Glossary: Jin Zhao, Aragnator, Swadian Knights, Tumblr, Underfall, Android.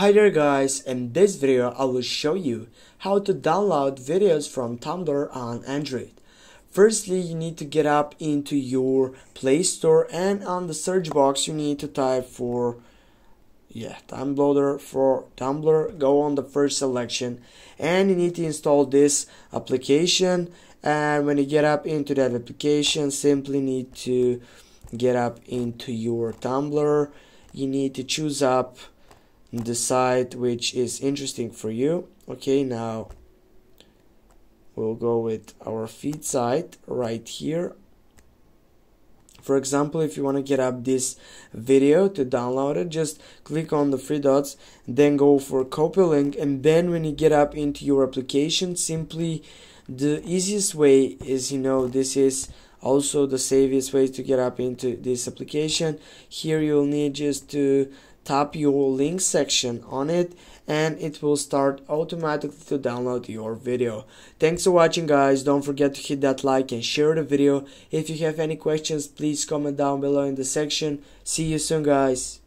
Hi there guys, in this video I will show you how to download videos from Tumblr on Android. Firstly, you need to get up into your Play Store and on the search box you need to type for Tumblr, go on the first selection and you need to install this application, and when you get up into that application simply need to get up into your Tumblr. You need to choose up the site which is interesting for you. Okay, now we'll go with our feed site right here. For example, if you want to get up this video to download it, just click on the three dots, then go for copy link, and then when you get up into your application, simply the easiest way is, this is also the safest way to get up into this application. Here you'll need just to tap your link section on it and it will start automatically to download your video. Thanks for watching guys, don't forget to hit that like and share the video. If you have any questions please comment down below in the section. See you soon guys.